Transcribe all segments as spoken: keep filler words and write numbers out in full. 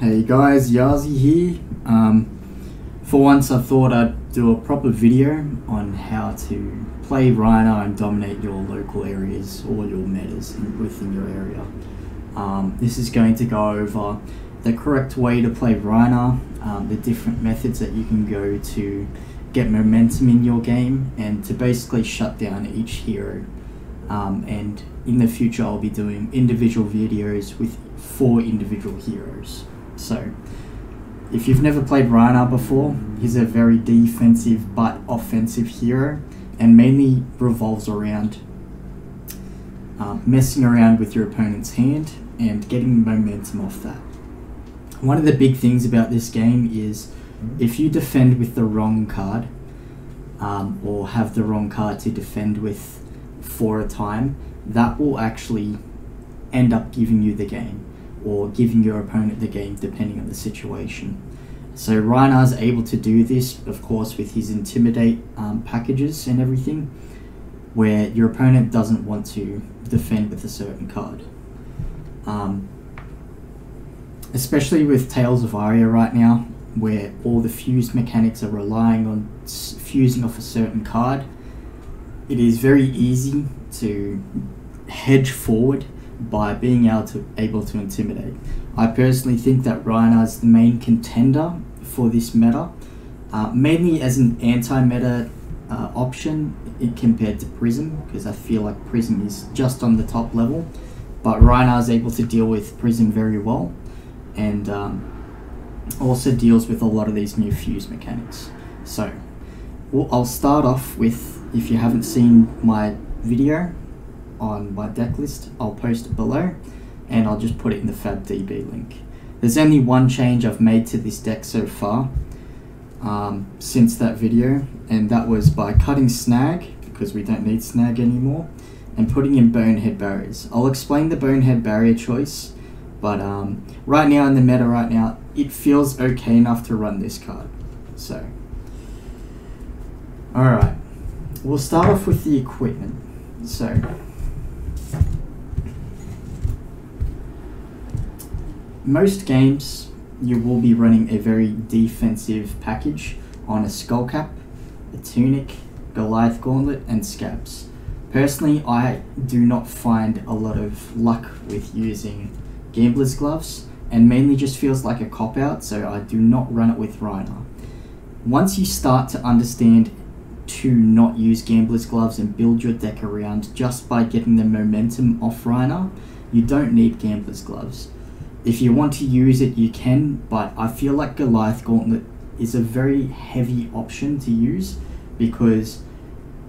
Hey guys, Yazi here. Um, for once I thought I'd do a proper video on how to play Rhinar and dominate your local areas or your metas in, within your area. Um, this is going to go over the correct way to play Rhinar, um, the different methods that you can go to get momentum in your game and to basically shut down each hero. Um, and in the future I'll be doing individual videos with four individual heroes. So, if you've never played Rhinar before, he's a very defensive but offensive hero and mainly revolves around uh, messing around with your opponent's hand and getting momentum off that. One of the big things about this game is if you defend with the wrong card um, or have the wrong card to defend with for a time, that will actually end up giving you the game, or giving your opponent the game depending on the situation. So Rhinar's able to do this, of course, with his Intimidate um, packages and everything, where your opponent doesn't want to defend with a certain card. Um, especially with Tales of Aria right now, where all the fuse mechanics are relying on fusing off a certain card, it is very easy to hedge forward by being able to, able to intimidate. I personally think that Rhinar is the main contender for this meta, uh, mainly as an anti-meta uh, option in, compared to Prism, because I feel like Prism is just on the top level, but Rhinar is able to deal with Prism very well, and um, also deals with a lot of these new fuse mechanics. So, well, I'll start off with, if you haven't seen my video on my deck list, I'll post it below and I'll just put it in the FabDB link. There's only one change I've made to this deck so far um, since that video, and that was by cutting Snag, because we don't need Snag anymore, and putting in Bonehead Barriers. I'll explain the Bonehead Barrier choice, but um, right now in the meta right now, it feels okay enough to run this card. So, alright, we'll start off with the equipment. So, most games you will be running a very defensive package on a Skullcap, a Tunic, Goliath Gauntlet and Scabs. Personally, I do not find a lot of luck with using Gambler's Gloves, and mainly just feels like a cop-out, so I do not run it with Rhinar. Once you start to understand to not use Gambler's Gloves and build your deck around just by getting the momentum off Rhinar, you don't need Gambler's Gloves. If you want to use it, you can, but I feel like Goliath Gauntlet is a very heavy option to use because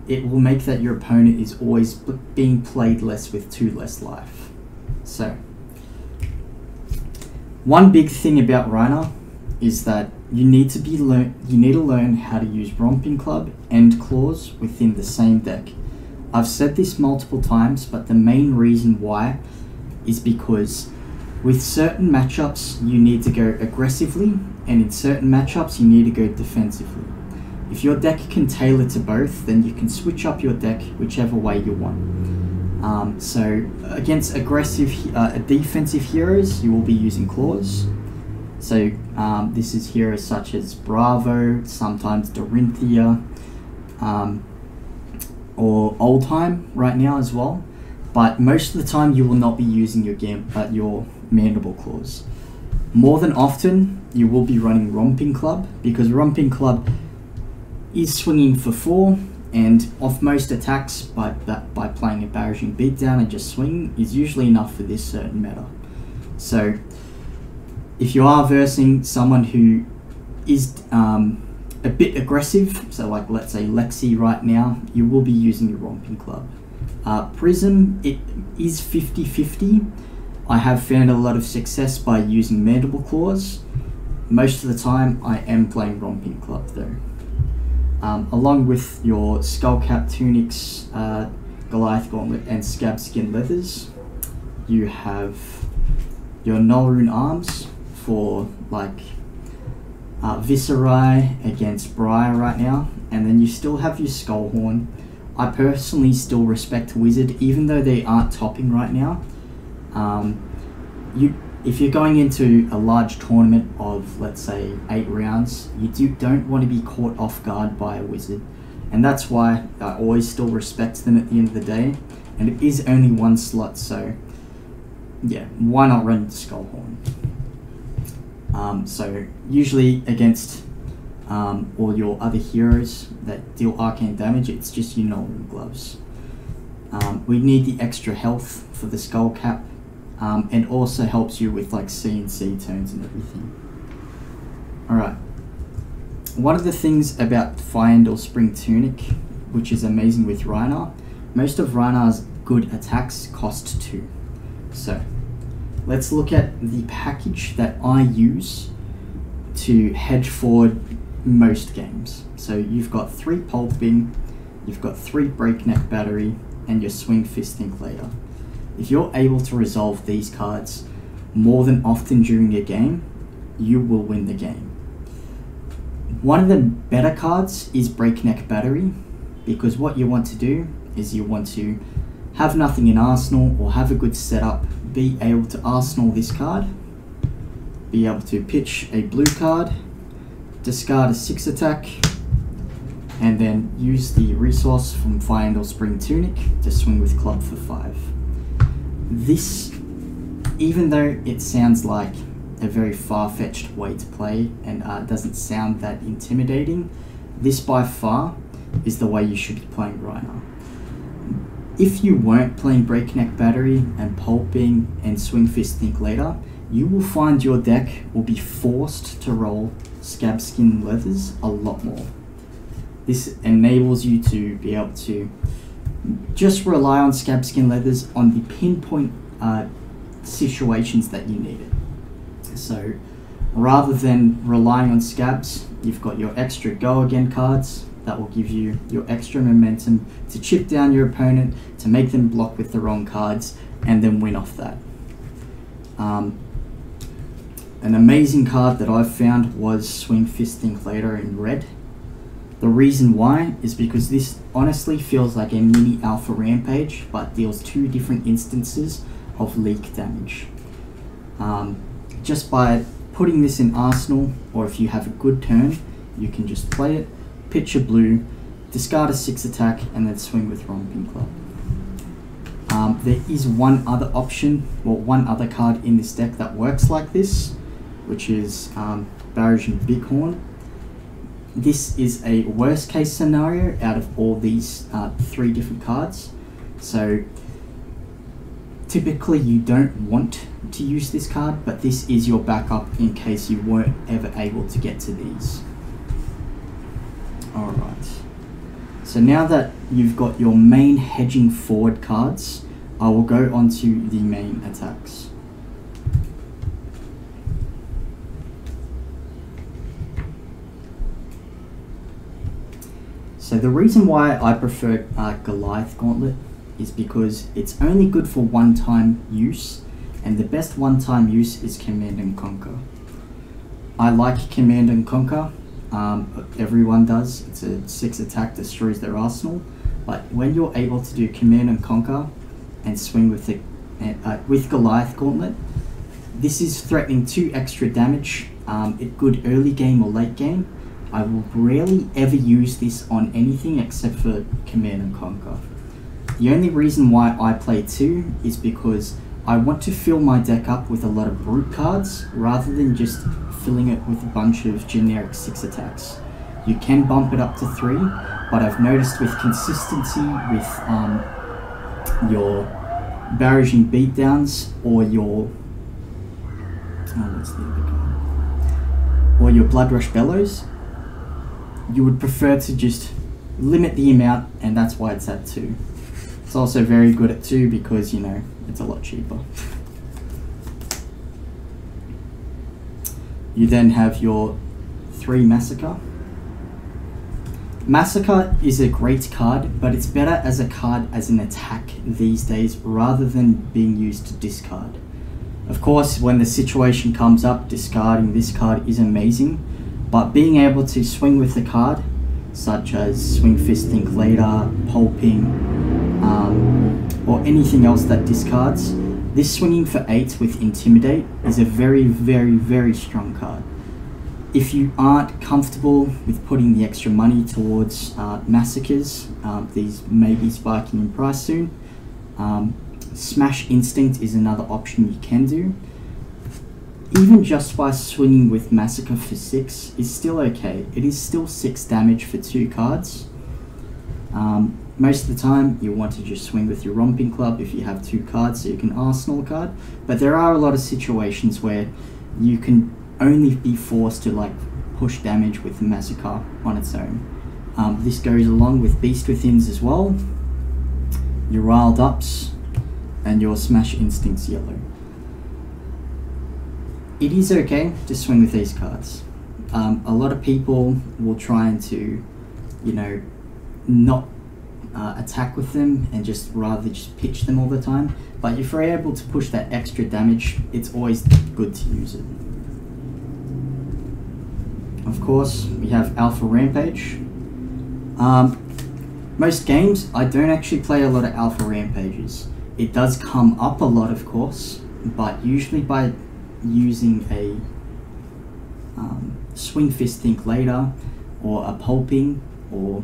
it will make that your opponent is always being played less with two less life. So, one big thing about Rhinar is that you need to be learn you need to learn how to use Romping Club and Claws within the same deck. I've said this multiple times, but the main reason why is because with certain matchups, you need to go aggressively, and in certain matchups, you need to go defensively. If your deck can tailor to both, then you can switch up your deck whichever way you want. Um, so against aggressive, uh, defensive heroes, you will be using Claws. So um, this is heroes such as Bravo, sometimes Dorinthea, um, or Oldhim right now as well. But most of the time, you will not be using your gam uh, your Mandible Claws. More than often, you will be running Romping Club, because Romping Club is swinging for four, and off most attacks by, by playing a Barraging Beatdown and just swing is usually enough for this certain meta. So, if you are versing someone who is um, a bit aggressive, so like let's say Lexi right now, you will be using your Romping Club. Uh, Prism, it is fifty fifty. I have found a lot of success by using Mandible Claws. Most of the time, I am playing Romping Club though. Um, along with your Skullcap, Tunics, uh, Goliath Gauntlet and Scab Skin Leathers, you have your Nullrune Arms for like uh, Viserai against Briar right now, and then you still have your Skullhorn. I personally still respect Wizard, even though they aren't topping right now. Um, you if you're going into a large tournament of, let's say, eight rounds, you do, don't want to be caught off guard by a wizard. And that's why I always still respect them at the end of the day. And it is only one slot, so yeah, why not run into Skullhorn? Um, so usually against um, all your other heroes that deal arcane damage, it's just your Nullrune gloves. Um, we need the extra health for the Skullcap, um, and also helps you with like C and C turns and everything. Alright. One of the things about Fyendal's Spring Tunic, which is amazing with Rhinar, most of Rhinar's good attacks cost two. So let's look at the package that I use to hedge forward most games. So you've got three Pulping, you've got three Breakneck Battery, and your Swing Fist Think Later. If you're able to resolve these cards more than often during a game, you will win the game. One of the better cards is Breakneck Battery, because what you want to do is you want to have nothing in arsenal or have a good setup, be able to arsenal this card, be able to pitch a blue card, discard a six attack, and then use the resource from Fyendal's Spring Tunic to swing with club for five. This, even though it sounds like a very far-fetched way to play and uh, doesn't sound that intimidating, this by far is the way you should be playing Rhinar. If you weren't playing Breakneck Battery and Pulping and Swing Fist Think Later, you will find your deck will be forced to roll Scab Skin Leathers a lot more. This enables you to be able to just rely on Scab Skin Leathers on the pinpoint uh, situations that you need it. So rather than relying on scabs, you've got your extra go again cards that will give you your extra momentum to chip down your opponent, to make them block with the wrong cards, and then win off that. Um, an amazing card that I found was Swing Fist Think Later in red. The reason why is because this honestly feels like a mini Alpha Rampage, but deals two different instances of leak damage. Um, Just by putting this in arsenal, or if you have a good turn, you can just play it, pitch a blue, discard a six attack, and then swing with Romping Club. Um, there is one other option, or one other card in this deck that works like this, which is um, Barishan Bighorn. This is a worst case scenario out of all these uh, three different cards. So typically you don't want to use this card, but this is your backup in case you weren't ever able to get to these. Alright, so now that you've got your main hedging forward cards, I will go on to the main attacks. So the reason why I prefer uh, Goliath Gauntlet is because it's only good for one-time use, and the best one-time use is Command and Conquer. I like Command and Conquer, um, everyone does. It's a six attack, destroys their arsenal, but when you're able to do Command and Conquer and swing with, the, uh, with Goliath Gauntlet, this is threatening two extra damage, um, it good early game or late game. I will rarely ever use this on anything except for Command and Conquer. The only reason why I play two is because I want to fill my deck up with a lot of brute cards rather than just filling it with a bunch of generic six attacks. You can bump it up to three, but I've noticed with consistency with um, your Barraging Beatdowns or your oh, what's the other card? or your Blood Rush Bellows, you would prefer to just limit the amount, and that's why it's at two. It's also very good at two because, you know, it's a lot cheaper. You then have your three Massacre. Massacre is a great card, but it's better as a card as an attack these days rather than being used to discard. Of course, when the situation comes up, discarding this card is amazing, but being able to swing with the card, such as Swing Fist Think Later, Pulping, Um, or anything else that discards, This swinging for eight with Intimidate is a very, very, very strong card. If you aren't comfortable with putting the extra money towards uh, massacres, uh, these may be spiking in price soon. Um, Smash Instinct is another option you can do. Even just by swinging with Massacre for six is still okay. It is still six damage for two cards. Um, most of the time you want to just swing with your Romping Club if you have two cards, so you can arsenal a card. But there are a lot of situations where you can only be forced to like push damage with the Massacre on its own. Um, this goes along with Beast Withins as well, your Riled Ups, and your Smash Instincts yellow. It is okay to swing with these cards. Um, a lot of people will try and to, you know, not uh, attack with them and just rather just pitch them all the time. But if you're able to push that extra damage, it's always good to use it. Of course, we have Alpha Rampage. Um, most games, I don't actually play a lot of Alpha Rampages. It does come up a lot, of course, but usually by using a um, Swing Fist Think Later, or a Pulping, or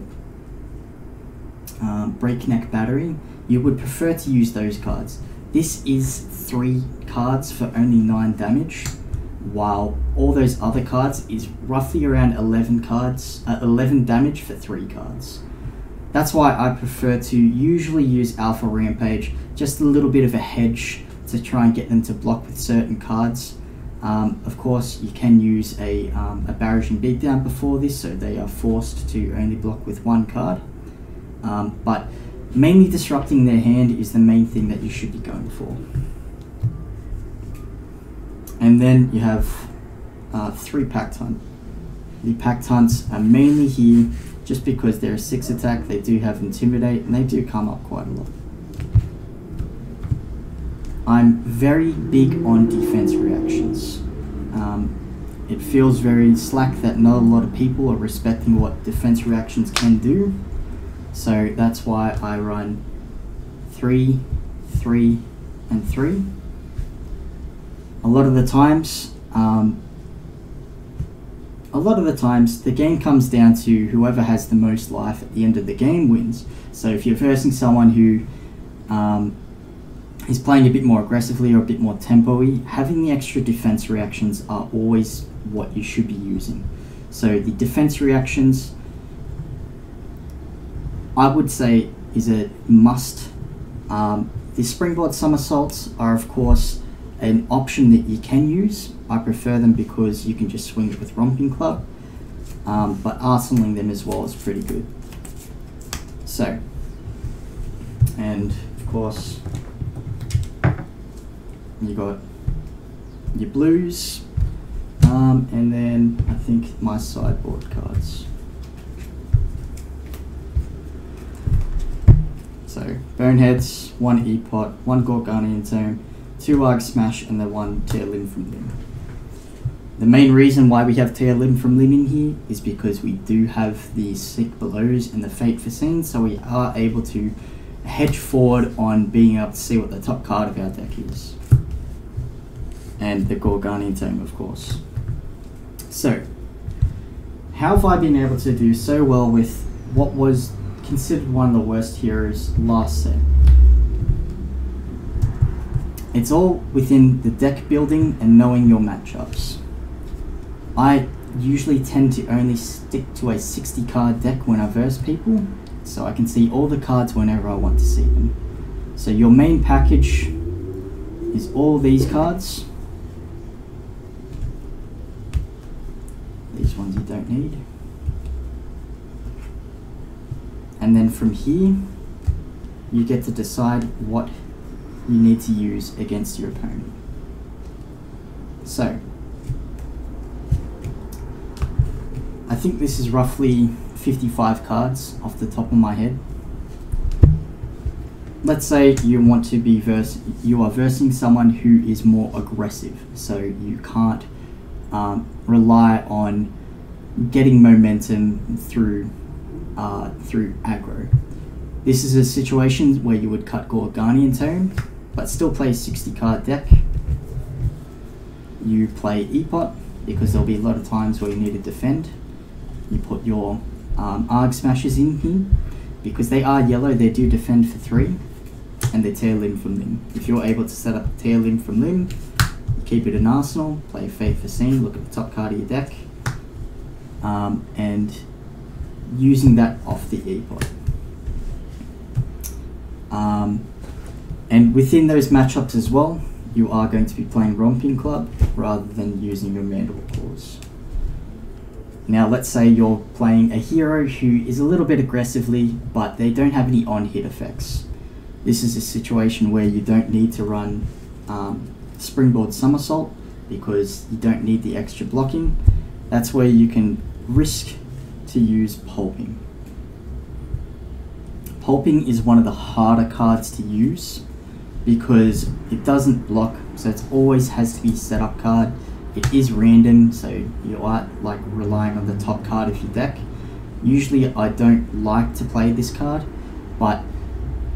um, Breakneck Battery, you would prefer to use those cards. This is three cards for only nine damage, while all those other cards is roughly around eleven cards, uh, eleven damage for three cards. That's why I prefer to usually use Alpha Rampage, just a little bit of a hedge to try and get them to block with certain cards. Um, of course, you can use a, um, a Barraging Beatdown before this, so they are forced to only block with one card. Um, but mainly disrupting their hand is the main thing that you should be going for. And then you have uh, three Pact Hunt. The Pact Hunts are mainly here just because they're a six attack, they do have Intimidate, and they do come up quite a lot. I'm very big on defense reactions. Um, it feels very slack that not a lot of people are respecting what defense reactions can do. So that's why I run three, three, and three. A lot of the times, um, a lot of the times the game comes down to whoever has the most life at the end of the game wins. So if you're versing someone who um, He's playing a bit more aggressively or a bit more tempo-y, having the extra defense reactions are always what you should be using. So the defense reactions, I would say, is a must. Um, the springboard somersaults are, of course, an option that you can use. I prefer them because you can just swing it with Romping Club, um, but arsenaling them as well is pretty good. So, and of course, you got your blues, um, and then I think my sideboard cards. So Boneheads, one E-Pot, one Gorgonian Tomb, two Arg Smash, and the one Tear Limb from Limb. The main reason why we have Tear Limb from Limb in here is because we do have the Sick Bellows and the Fate for Sin, so we are able to hedge forward on being able to see what the top card of our deck is. And the Gorgonian Tomb, of course. So, how have I been able to do so well with what was considered one of the worst heroes last set? It's all within the deck building and knowing your matchups. I usually tend to only stick to a sixty card deck when I verse people, so I can see all the cards whenever I want to see them. So your main package is all these cards. These ones you don't need. And then from here, you get to decide what you need to use against your opponent. So, I think this is roughly fifty-five cards off the top of my head. Let's say you want to be verse, you are versing someone who is more aggressive, so you can't um, rely on getting momentum through uh, through aggro. This is a situation where you would cut Gorgonian Tomb but still play a sixty card deck. You play E P O T, because there'll be a lot of times where you need to defend. You put your um, Arg Smashers in here, because they are yellow, they do defend for three, and they tear limb from limb. If you're able to set up tear limb from limb, you keep it in arsenal, play Fate for Scene, look at the top card of your deck, um, and using that off the E P O T. Um, and within those matchups as well, you are going to be playing Romping Club rather than using your Mandible Claws. Now let's say you're playing a hero who is a little bit aggressively, but they don't have any on-hit effects. This is a situation where you don't need to run um, Springboard Somersault because you don't need the extra blocking. That's where you can risk to use Pulping. Pulping is one of the harder cards to use because it doesn't block, so it always has to be set up card. It is random, so you aren't like relying on the top card of your deck. Usually I don't like to play this card, but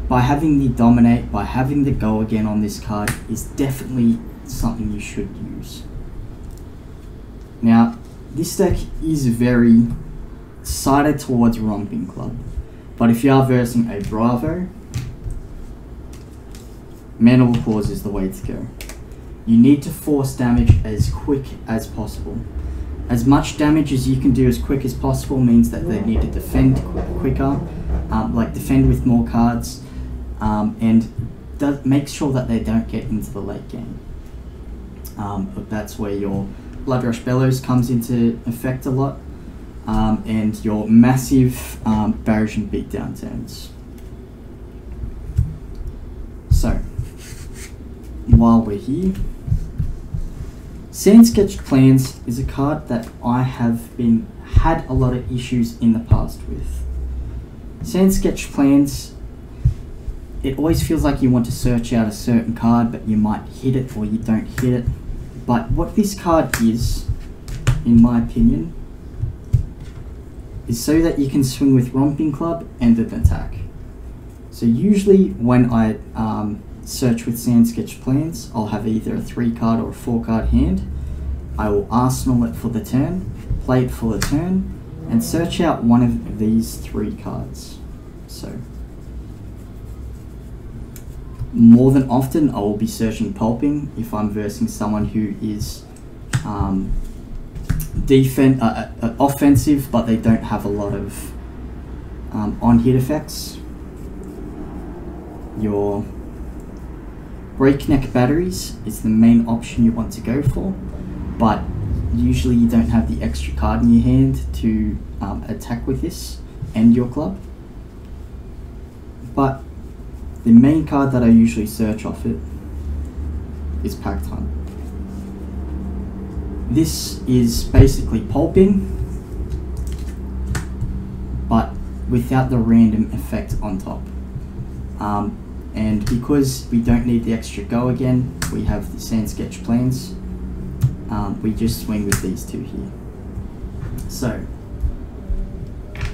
by having the dominate, by having the go again on this card is definitely something you should use. Now, this deck is very sided towards Romping Club, but if you are versing a Bravo, Mandible Claws is the way to go. You need to force damage as quick as possible. As much damage as you can do as quick as possible means that they need to defend qu quicker, um, like defend with more cards, um, and does, make sure that they don't get into the late game. Um, but that's where your Blood Rush Bellows comes into effect a lot, um, and your massive um, Barraging Beatdown turns. So, while we're here, Sand Sketch Plans is a card that I have been had a lot of issues in the past with. Sand Sketch Plans, it always feels like you want to search out a certain card, but you might hit it or you don't hit it. But what this card is, in my opinion, is so that you can swing with Romping Club and an attack. So usually when I um, search with Sand Sketch Plans, I'll have either a three card or a four card hand. I will arsenal it for the turn, play it for the turn, and search out one of these three cards. So, more than often I will be searching Pulping if I'm versing someone who is um, defen uh, uh, offensive, but they don't have a lot of um, on-hit effects. Your Breakneck Batteries is the main option you want to go for, but usually you don't have the extra card in your hand to um, attack with this and your club. But the main card that I usually search off it is Pact Hunt. This is basically Pulping, but without the random effect on top. Um, And because we don't need the extra go again, we have the Sand Sketch Plans. Um, we just swing with these two here. So,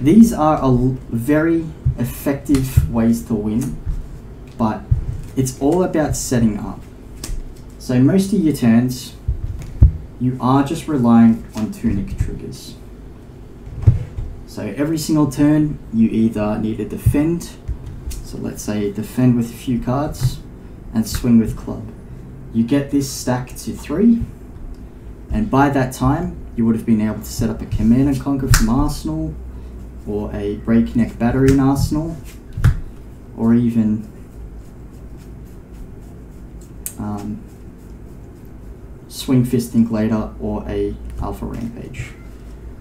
these are a l very effective ways to win, but it's all about setting up. So most of your turns, you are just relying on Tunic triggers. So every single turn, you either need to defend. So let's say defend with a few cards and swing with club. You get this stack to three, and by that time you would have been able to set up a Command and Conquer from arsenal, or a Breakneck Battery in arsenal, or even um, Swing Fist Think Later or a Alpha Rampage.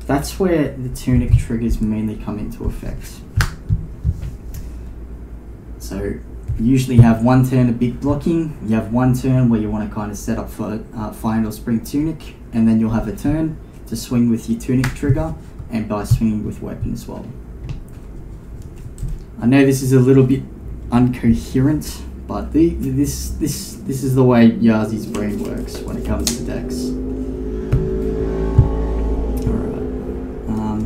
That's where the Tunic triggers mainly come into effect. So you usually have one turn of big blocking, you have one turn where you want to kind of set up for uh, Fyendal's Spring Tunic, and then you'll have a turn to swing with your Tunic trigger, and by swinging with weapon as well. I know this is a little bit incoherent, but the, this, this, this is the way Yazi's brain works when it comes to decks. Alright. Um,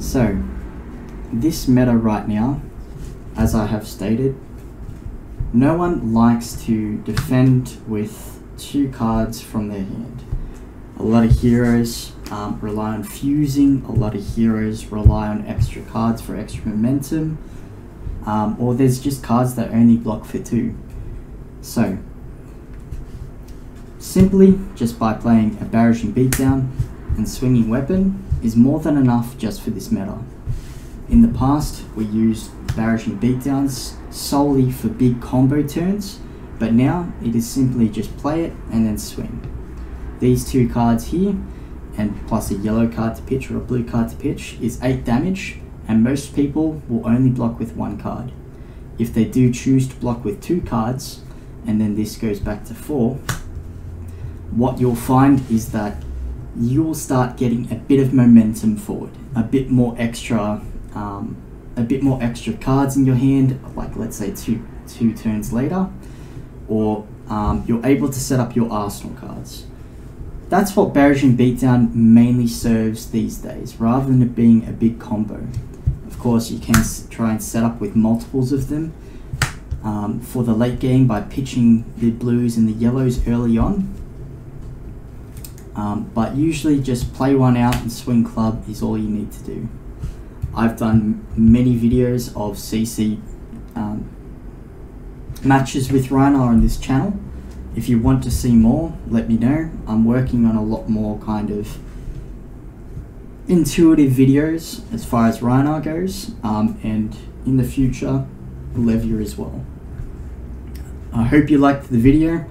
so, this meta right now, as I have stated, no one likes to defend with two cards from their hand. A lot of heroes um, rely on fusing, a lot of heroes rely on extra cards for extra momentum, um, or there's just cards that only block for two. So, simply, just by playing a Barraging Beatdown and Swinging Weapon is more than enough just for this meta. In the past, we used Barraging Beatdowns solely for big combo turns, but now it is simply just play it and then swing. These two cards here, and plus a yellow card to pitch or a blue card to pitch, is eight damage, and most people will only block with one card. If they do choose to block with two cards, and then this goes back to four, what you'll find is that you'll start getting a bit of momentum forward, a bit more extra, um, a bit more extra cards in your hand, like let's say two, two turns later, or um, you're able to set up your arsenal cards. That's what Barraging Beatdown mainly serves these days, rather than it being a big combo. Of course, you can try and set up with multiples of them um, for the late game by pitching the blues and the yellows early on. Um, but usually just play one out and swing club is all you need to do. I've done many videos of C C um, matches with Rhinar on this channel. If you want to see more, let me know. I'm working on a lot more kind of intuitive videos as far as Rhinar goes, um, and in the future, Levier as well. I hope you liked the video.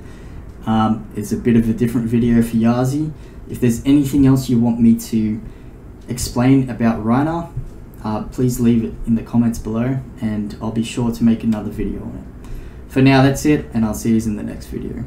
Um, it's a bit of a different video for Yazi. If there's anything else you want me to explain about Rhinar, uh, please leave it in the comments below and I'll be sure to make another video on it. For now, that's it, and I'll see you in the next video.